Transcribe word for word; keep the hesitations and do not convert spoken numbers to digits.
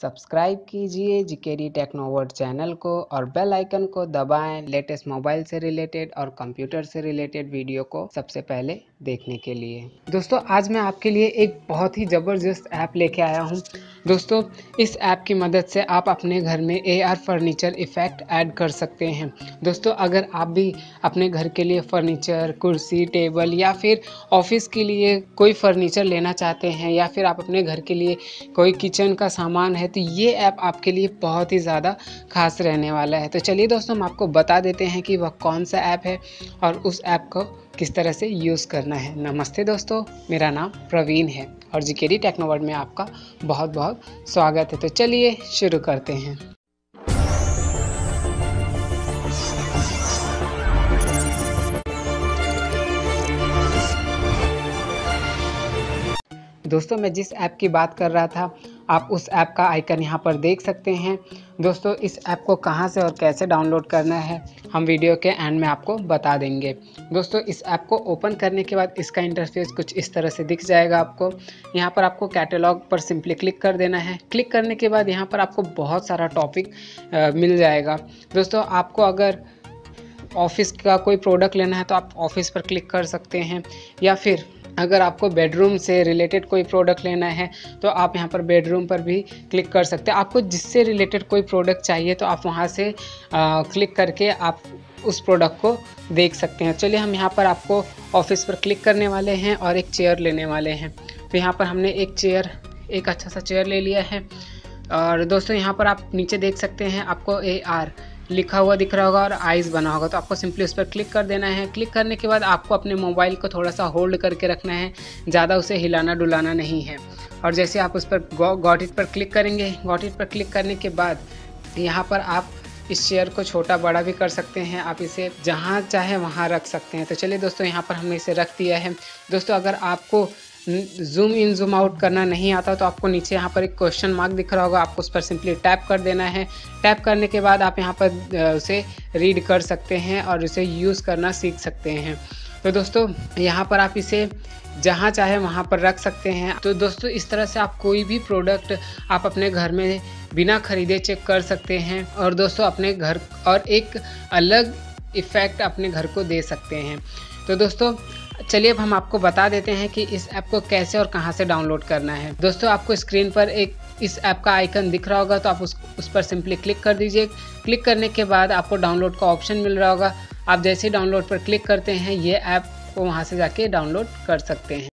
Subscribe कीजिए GKD Technoworld channel को और बेल आइकन को दबाएं लेटेस्ट मोबाइल से रिलेटेड और कंप्यूटर से रिलेटेड वीडियो को सबसे पहले देखने के लिए। दोस्तों आज मैं आपके लिए एक बहुत ही ज़बरदस्त ऐप लेके आया हूं। दोस्तों इस ऐप की मदद से आप अपने घर में एआर फर्नीचर इफ़ेक्ट ऐड कर सकते हैं। दोस्तों अगर आप भी अपने घर के लिए फर्नीचर, कुर्सी, टेबल या फिर ऑफिस के लिए कोई फर्नीचर लेना चाहते हैं या फिर आप अपने घर के लिए कोई किचन का सामान है तो ये ऐप आपके लिए बहुत ही ज़्यादा खास रहने वाला है। तो चलिए दोस्तों हम आपको बता देते हैं कि वह कौन सा ऐप है और उस ऐप को किस तरह से यूज़ करना है। नमस्ते दोस्तों, मेरा नाम प्रवीण है और जीकेडी टेक्नोवर्ल्ड में आपका बहुत बहुत स्वागत है। तो चलिए शुरू करते हैं। दोस्तों मैं जिस ऐप की बात कर रहा था आप उस ऐप का आइकन यहाँ पर देख सकते हैं। दोस्तों इस ऐप को कहाँ से और कैसे डाउनलोड करना है हम वीडियो के एंड में आपको बता देंगे। दोस्तों इस ऐप को ओपन करने के बाद इसका इंटरफेस कुछ इस तरह से दिख जाएगा आपको। यहाँ पर आपको कैटलॉग पर सिंपली क्लिक कर देना है। क्लिक करने के बाद यहाँ पर आपको बहुत सारा टॉपिक मिल जाएगा। दोस्तों आपको अगर ऑफिस का कोई प्रोडक्ट लेना है तो आप ऑफिस पर क्लिक कर सकते हैं, या फिर अगर आपको बेडरूम से रिलेटेड कोई प्रोडक्ट लेना है तो आप यहाँ पर बेडरूम पर भी क्लिक कर सकते हैं। आपको जिससे रिलेटेड कोई प्रोडक्ट चाहिए तो आप वहाँ से आ, क्लिक करके आप उस प्रोडक्ट को देख सकते हैं। चलिए हम यहाँ पर आपको ऑफिस पर क्लिक करने वाले हैं और एक चेयर लेने वाले हैं। तो यहाँ पर हमने एक चेयर, एक अच्छा सा चेयर ले लिया है। और दोस्तों यहाँ पर आप नीचे देख सकते हैं आपको ए आर लिखा हुआ दिख रहा होगा और आइज़ बना होगा, तो आपको सिंपली उस पर क्लिक कर देना है। क्लिक करने के बाद आपको अपने मोबाइल को थोड़ा सा होल्ड करके रखना है, ज़्यादा उसे हिलाना डुलाना नहीं है। और जैसे आप उस पर गॉट इट पर क्लिक करेंगे, गॉट इट पर क्लिक करने के बाद यहाँ पर आप इस चेयर को छोटा बड़ा भी कर सकते हैं, आप इसे जहाँ चाहे वहाँ रख सकते हैं। तो चलिए दोस्तों यहाँ पर हमने इसे रख दिया है। दोस्तों अगर आपको जूम इन जूम आउट करना नहीं आता तो आपको नीचे यहाँ पर एक क्वेश्चन मार्क दिख रहा होगा, आपको उस पर सिंपली टैप कर देना है। टैप करने के बाद आप यहाँ पर उसे रीड कर सकते हैं और उसे यूज़ करना सीख सकते हैं। तो दोस्तों यहाँ पर आप इसे जहाँ चाहे वहाँ पर रख सकते हैं। तो दोस्तों इस तरह से आप कोई भी प्रोडक्ट आप अपने घर में बिना खरीदे चेक कर सकते हैं और दोस्तों अपने घर और एक अलग इफ़ेक्ट अपने घर को दे सकते हैं। तो दोस्तों चलिए अब हम आपको बता देते हैं कि इस ऐप को कैसे और कहां से डाउनलोड करना है। दोस्तों आपको स्क्रीन पर एक इस ऐप का आइकन दिख रहा होगा तो आप उस उस पर सिंपली क्लिक कर दीजिए। क्लिक करने के बाद आपको डाउनलोड का ऑप्शन मिल रहा होगा, आप जैसे ही डाउनलोड पर क्लिक करते हैं ये ऐप को वहां से जाके डाउनलोड कर सकते हैं।